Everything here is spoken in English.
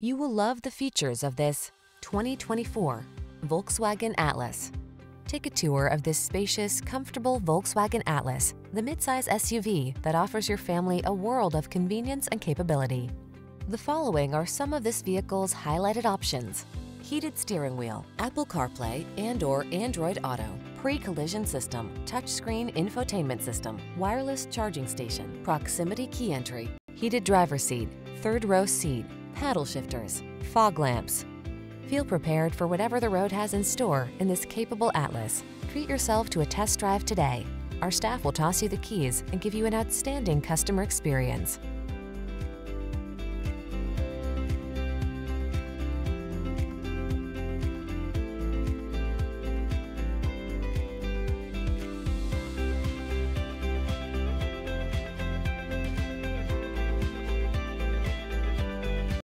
You will love the features of this 2024 Volkswagen Atlas. Take a tour of this spacious, comfortable Volkswagen Atlas, the midsize SUV that offers your family a world of convenience and capability. The following are some of this vehicle's highlighted options: heated steering wheel, Apple CarPlay and/or Android Auto, pre-collision system, touchscreen infotainment system, wireless charging station, proximity key entry, heated driver's seat, third row seat, paddle shifters, fog lamps. Feel prepared for whatever the road has in store in this capable Atlas. Treat yourself to a test drive today. Our staff will toss you the keys and give you an outstanding customer experience.